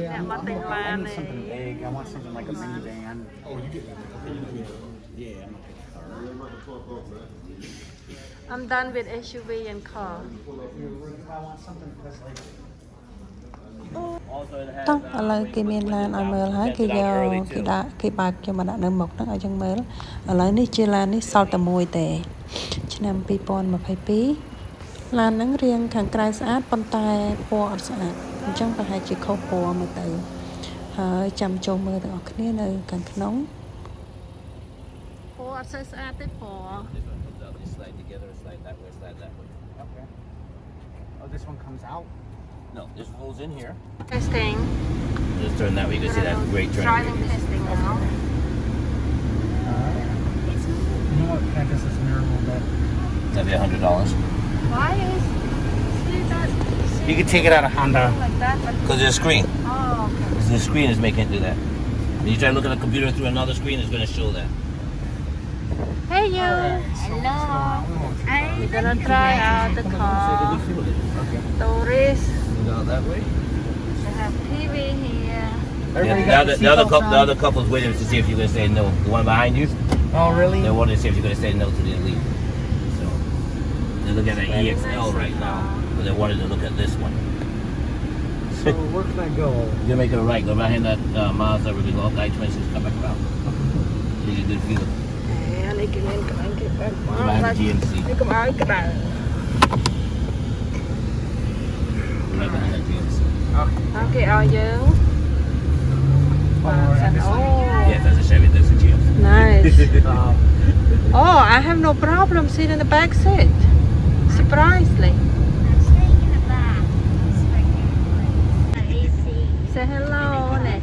yeah, I need something big. I want something like a minivan. Oh, you did yeah. I'm done with SUV and car. I want something that's like tóc là cái miền lan ở mờ hái cái dao cái đá cái bạc cho mà đã nở mọc nó ở trong mờ ở lấy ní chơi lan ní sau tầm môi tè cho nên pipon mà phải pí lan nắng riêng khẳng cài sát bàn tay po sát trong và hai chỉ khâu po mà tự chăm cho mơ được cái này càng nóng po sát sát tiếp po no, there's holes in here. Testing. Just turn that way, you can see that great train. Driving testing now. You know what, I guess it's a miracle, but... That'd be $100. Why is... See that... You can take it out of Honda. Because there's a screen. Oh, okay. Because the screen is making it do that. When you try to look at a computer through another screen, it's going to show that. Hey, you! Right, so hello! I'm going to try out the car. Tourist. Out that way. They have TV here. Yeah, the other couple's waiting to see if you're going to say no. The one behind you. Oh, really? They wanted to see if you're going to say no to the Elite. So they're looking at an EXL right now, but they wanted to look at this one. So where can I go? You're making a right. Go right in that Mazda. We're going to go up I-26. Come back around. You get a good feel. Yeah, they can then come and get back. Wow, GMC. They come out and get back. Okay, are you? Oh. Yeah, that's a Chevy, that's a GMC. Nice. Oh, I have no problem sitting in the back seat. Surprisingly. I'm sitting in the back. It's like the AC. Say hello. Hello.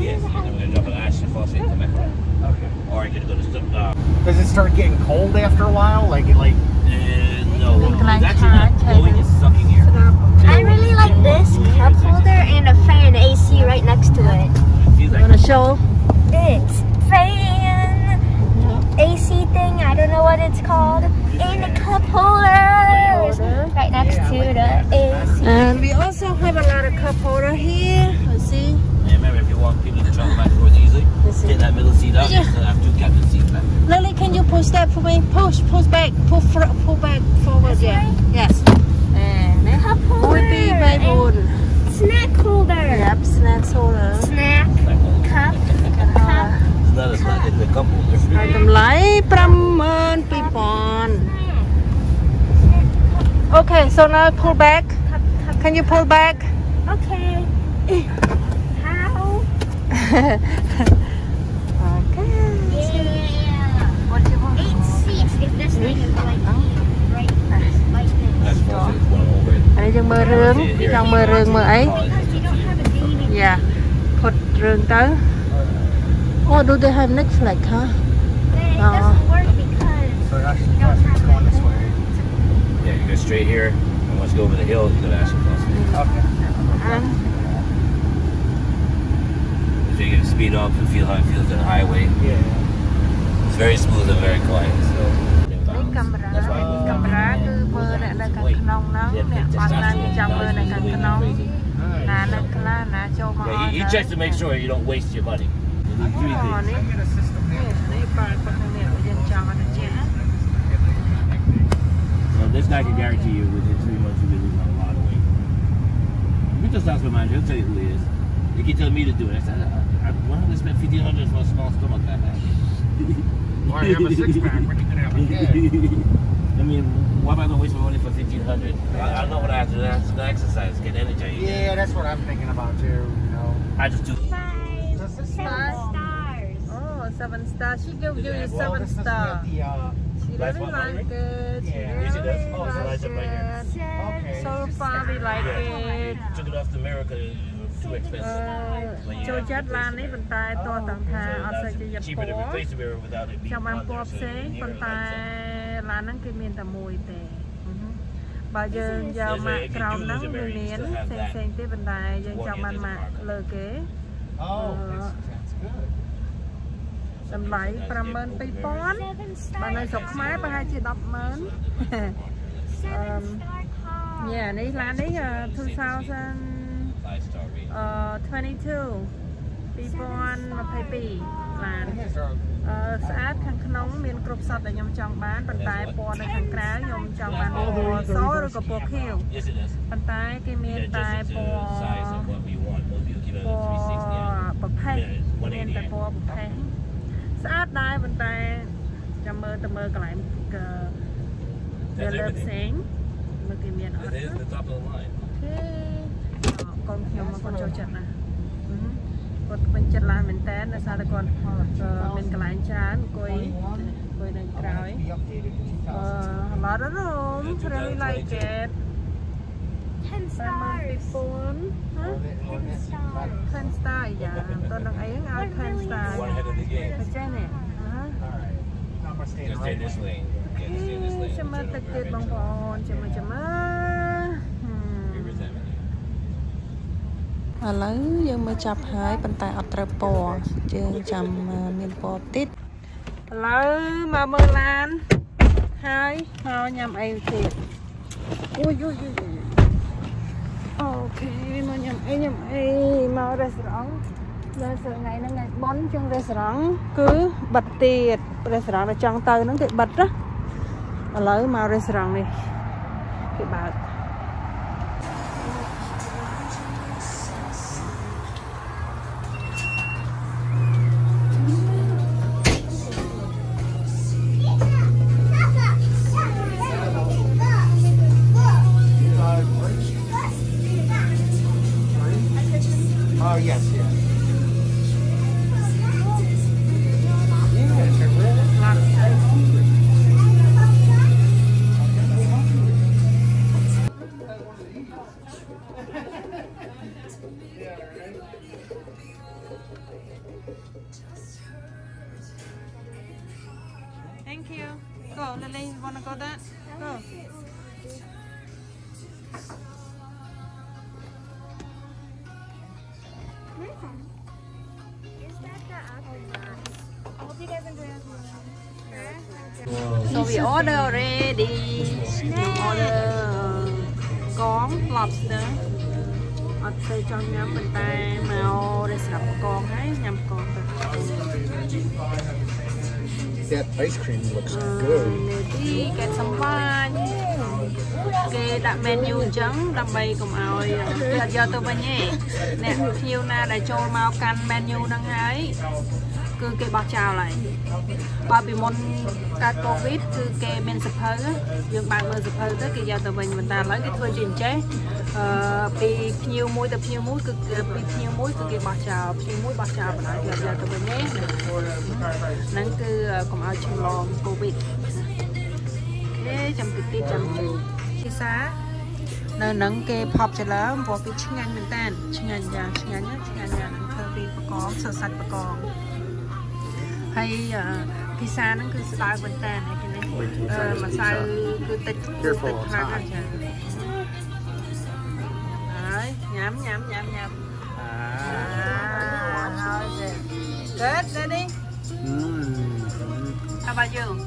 Yes, I'm going to drop an Ashton Fawcett to my car. Okay. Or I could go to Stuttgart. Does it start getting cold after a while? Like, no. It's actually not blowing, it's sucking air. I really like this cup holder and a fan AC right next to it. You want to show? It's fan AC thing, I don't know what it's called, and a cup holder right next to the AC. And we also have a lot of cup holder here. Let's see. Yeah, remember if you want people to travel back and forth easily, get that middle seat up instead of two captain seats back. Lily, can you push that for me? Push, pull back, forward. Yeah. Yes. Cup holder and snack holder. Yep, snack holder. Snack, cup, cup. It's not a snack, it's a cup holder. Item like 50,000 people. Okay, so now pull back. Can you pull back? Okay. How? Okay. Yeah. What do you want? 8 seats if this thing is like right like this. That's trong mơ rương, trong mơ rương mơ ấy. Yeah, put rương tới. Oh, do they have Netflix, huh? It doesn't work because so actually it's going this way. Yeah, you go straight here and once you go over the hill, you go to Ashton Fawcett. Okay. So you can speed up and feel how it feels on the highway. Yeah. It's very smooth and very quiet, so. That's why yeah, you check to make sure you don't waste your money. You need 3 things. So this guy can guarantee you within 3 months you'll be losing a lot of weight. You just ask my manager, he'll tell you who he is. He can tell me to do it. I said, why don't I spend $1,500 for a small stomach that bad? Or I have a six-pack when you can have a kid. I mean, why am I going to waste my money for $1,500? I don't know what I have to do. That's the exercise, get energy. Yeah, that's what I'm thinking about too, you know. I just do 7 stars. Oh, 7 stars. She gives you 7 stars. She really liked it. Yeah, she does. Oh, it's Elijah right here. Okay. So far, we like it. Took it off to America too expensive. Cho chết lan ấy vận tải to tầng thà, ở sài chỉ nhập phố. Trong mang qua xế vận tải lan nắng kia miền tây mùi tè. Bà giờ vào mạng cầu nắng người miền, sen tiếp vận tải giờ trong mang mạng lơ kế. Tầm bảy, trăm mến, tây pón. Bà này sọc máy, bà hai chị đập mến. Yeah, this land is 2022. People on Taipei land. Sát hàng nông miền cướp sập để nhom trồng bán, vận tải bòn để hàng cá nhom trồng bán bò sói rồi cả bò khêu. Vận tải cái miền tây bò phay, miền tây bò phay. Sát đây vận tải chầm mờ cái lại cái lớp sáng. It is the top of the line. Okay. Con hiểu mà con cho chặt nè. Con bên chặt là mình té là sao đây con? Mình cái lái chán, coi đằng trái. Mà rất rôm, cho nên lại chết. 10 stars. Hả? 10 stars, dạ. Tôi đang ấy ngáo 10 stars. Cái trái này. Hả? Just stay this lane. Chấm mơ tịch tiệt bằng bòn, chấm mơ. Lỡ giờ mới chập hai bàn tay ở trập bò, giờ chấm miên bò tít. Lỡ mà mơ lan hai, họ nhầm ai tiệt. Ui. Ok, mà nhầm ai, mà restaurant. Lên sửa ngày nó ngày bón trong restaurant cứ bật tiệt, restaurant là trong tờ nó tiệt bật đó. Lỡ mà restaurant này thì bà Thank you. Go, Lily. Wanna go that? Go. So we order already. Order corn lobster. Ở đây cho nhóm mình tay màu để sập con ấy, nhầm con. That ice cream looks good. Đi cái sâm pha, cái đặt menu trắng, đặt bày cùng ơi. Giờ tôi bên nhé, nè nhiều na để cho màu can menu đang hái. Cứ cái bao chào lại, bao bì môn ca covid cứ cái men sập hơi á, dương bàn mơ sập hơi tới cái giờ tụi mình ta lấy cái thôi chuyện chế, bì nhiều muối cứ cái bao chào mà nói giờ tụi mình nhé, nắng cứ còn ở trong lồng covid, cái chấm thịt ti chấm chuối, cái xá, nắng cái pop cho lắm, bỏ cái chưng mình tan, chưng ăn nhà nắng thơ vi bò sờ sạch bò hay pizza nó cứ style bên ta này cái này mà sao cứ tịch khác anh chàng đấy nhắm thôi kết ra đi à bà Dương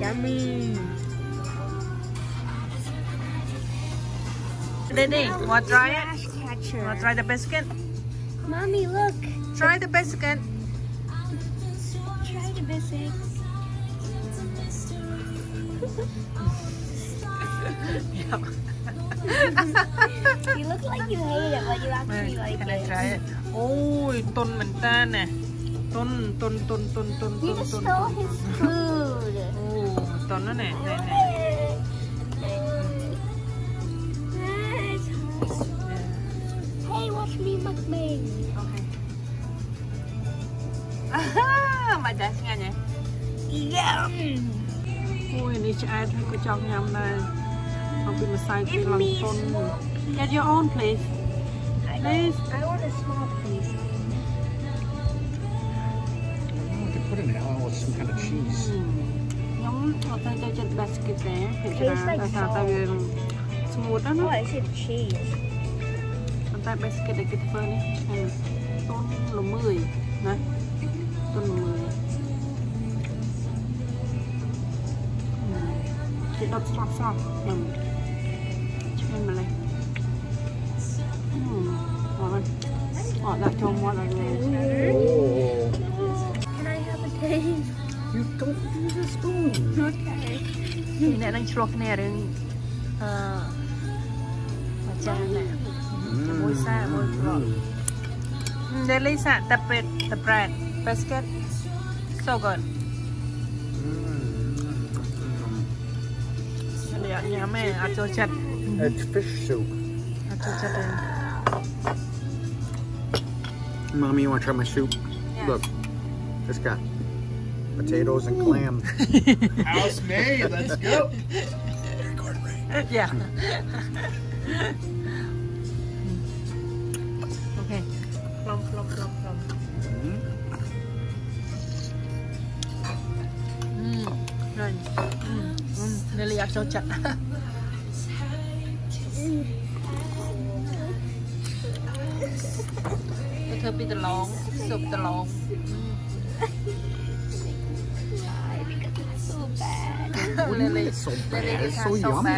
yummy đây đi wanna try the biscuit mommy look. Try the biscuit. You look like you hate it, but you actually like it. Can I try it? Oh, ton mình ta nè. Ton. He just stole his food. Oh, ton nó nè. Hey, watch me mukbang. Okay. Mà chả nghe nhỉ? Yeah. Ôi, này chị ai cũng có chọn nhầm này. Không biết mà sai cái lòng tôn. Get your own, please. Please. I want a small, please. We can put in an owl with some kind of cheese. Just basket there. It tastes like salt. Oh, I said cheese. Basket Chị đập xoạc xoạc nhầm cho em vào đây. Ngọt hơn. Ngọt lại cho mọi người. Can I have a taste? You don't use a spoon. Okay. Chị này đang chuộc nè đến mà chàng nè. Môi xa môi chuộc. Để lấy sạn tập biệt tập rạn. Basket. So good. It's fish soup. Mommy, you want to try my soup? Yeah. Look, it's got potatoes and clams. House made, let's go. Yeah. Okay. Plum, plum, plum, plum. Lily, I don't chat. It will be the long soup, the long. Why? Because it's so bad. Lily, it's so bad. It's so yummy.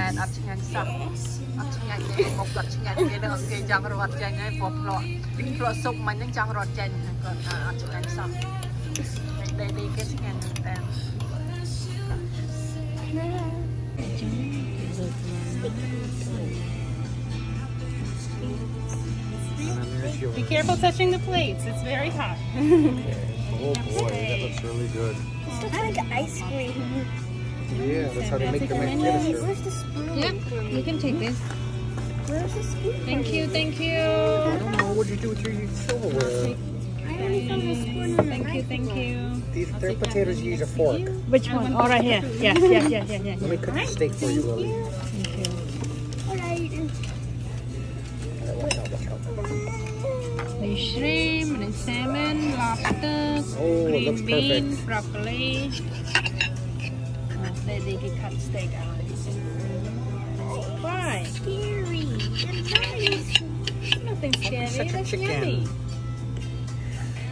Be careful touching the plates, it's very hot. Oh boy, that looks really good. This looks like ice cream. Yeah, that's how they make the mixture. Where's the spoon? Yep, you can take this. Where's the spoon? Thank you, thank you. I don't know what you do with your silverware. I already found the spoon. Thank you, thank you. These potatoes, you use a fork. Which one? All right, here. Yeah. Let me cook the steak for you, Lily. Thank you. All right. Watch out. Shrimp and salmon, lobster, green beans, broccoli. They can cut steak out. Why? Scary. It's nothing scary. That's yummy.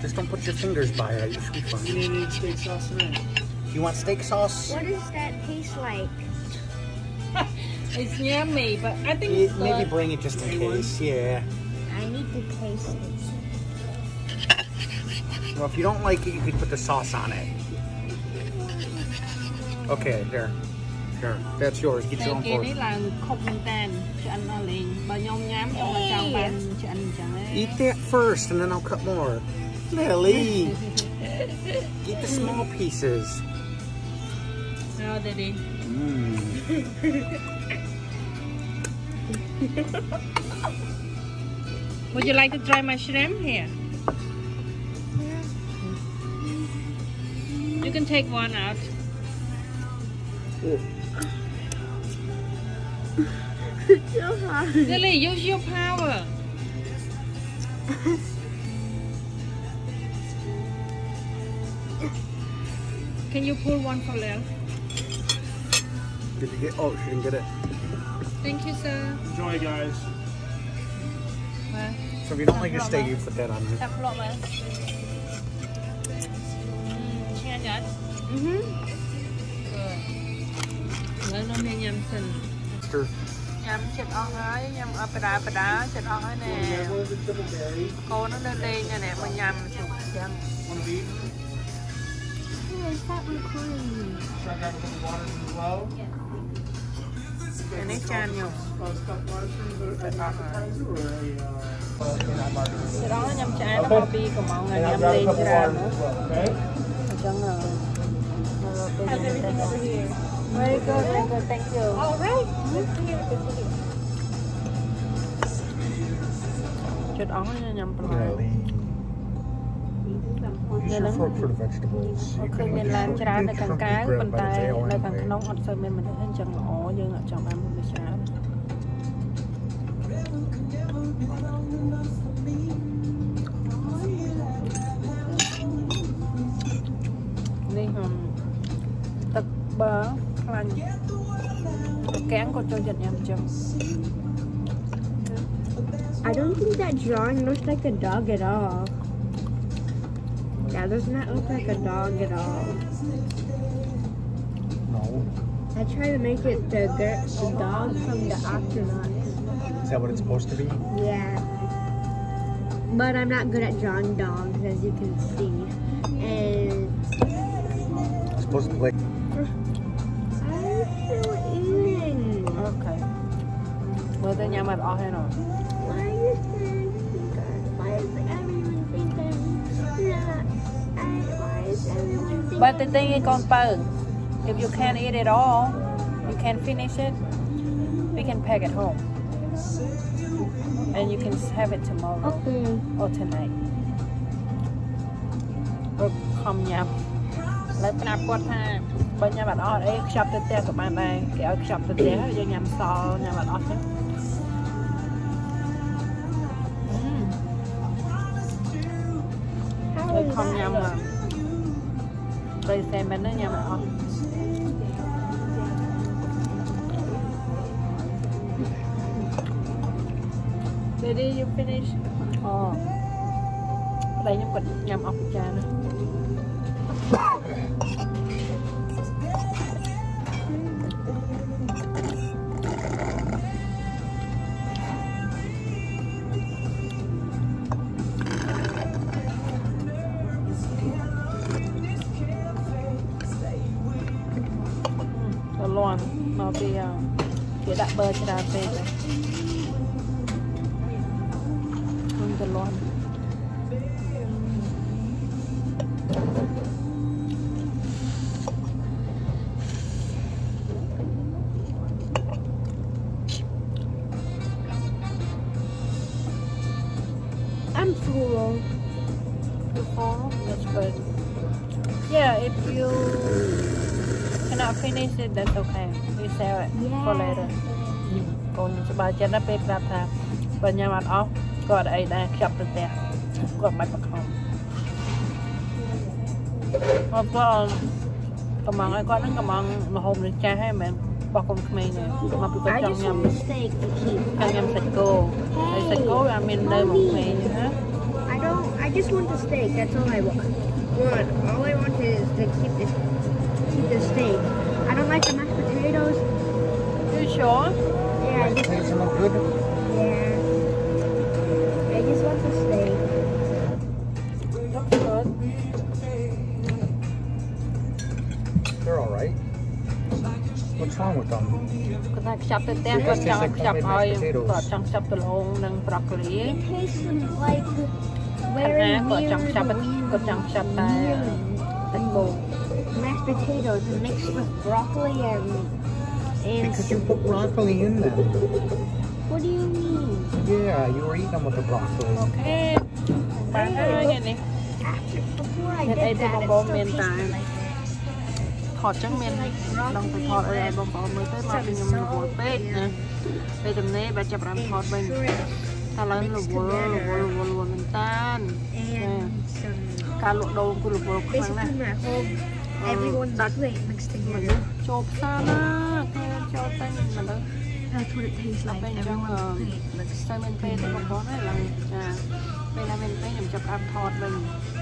Just don't put your fingers by it. You should be fine. You need steak sauce in it. You want steak sauce? What does that taste like? It's yummy, but I think it's maybe good. Bring it just in case. Yeah. I need to taste it. Well, if you don't like it, you can put the sauce on it. Okay, there. Sure, that's yours. Get your own fork. Eat that first, and then I'll cut more. Lily! Eat the small pieces. No, Daddy. Would you like to try my shrimp here? You can take one out. It's so hard. Lily, use your power. Can you pull one for Lil? Did you get? Oh, she didn't get it. Thank you, sir. Enjoy, guys. So if you don't like your steak, you put that on there. Sau đó nhâm chai nó copy của mọi người nhâm lên ra nữa. How's everything over here? Very good, very good, thank you. All right, let's see it over here. Use your fork for the vegetables. You can make sure you get something grabbed by the tail anyway. Đi tật bờ lành cán của cho dịch nhầm chừng. I don't think that drawing looks like a dog at all. That does not look like a dog at all. No. I try to make it the dog from the Octonauts. Is that what it's supposed to be? Yeah. But I'm not good at drawing dogs, as you can see. And it's supposed to be like. I'm still in. Okay. Well, then you might all handle it. But the thing is, if you can't eat it all, you can't finish it, we can pack it home. And you can have it tomorrow or tonight. Or come yum. Let's not put time. But you have all egg shop to death of my bank. I'll shop to death. You have salt, you have all that. Tôi không nhầm mà đây xem bên nó nhầm mà không. Did you finish? Oh. Đây nhầm còn nhầm ốc cha nữa. Mà bây giờ chỉ đặt bơ cho ra về rồi không cần lo. I'm full. Oh, that's good. Yeah, if you cannot finish it, that's okay. We sell it for later. Còn sẽ bao chân nó bê ra thà. Và nhà mặt ốc, còn ấy đang chọc được đẹp. Còn mặt bạc hồng. Còn có cầm mong ấy có nó cầm mong mà hôm được cha hay mình bọc con mình này. Mà bị có chồng nhầm. Chồng nhầm sạch cô. Sạch cô là mình nơi một mình như thế. I just want the steak, that's all I want. All I want is to keep the steak. I don't like the mashed potatoes. You sure? Yeah, I just want some good. Yeah. I just want the steak. Looks good. They're alright. What's wrong with them? It tastes like very mashed potatoes mixed with broccoli and because you put broccoli in them. What do you mean? Yeah, you were eating them with the broccoli. Okay. Before I did that, it still tasted like everyone's plate mixed together. That's what it tastes like. Everyone's plate mixed together.